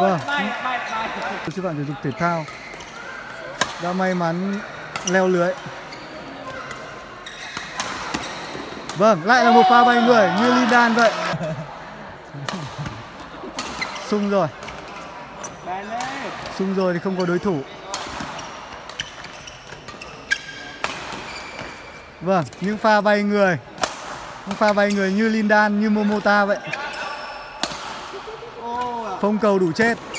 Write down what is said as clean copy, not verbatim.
Vâng, sư phạm thể dục thể thao đã may mắn leo lưới. Vâng, lại là một pha bay người như Lindan vậy. Sung rồi. Sung rồi thì không có đối thủ. Vâng, những pha bay người, những pha bay người như Lindan, như Momota vậy. Phong cầu đủ chết.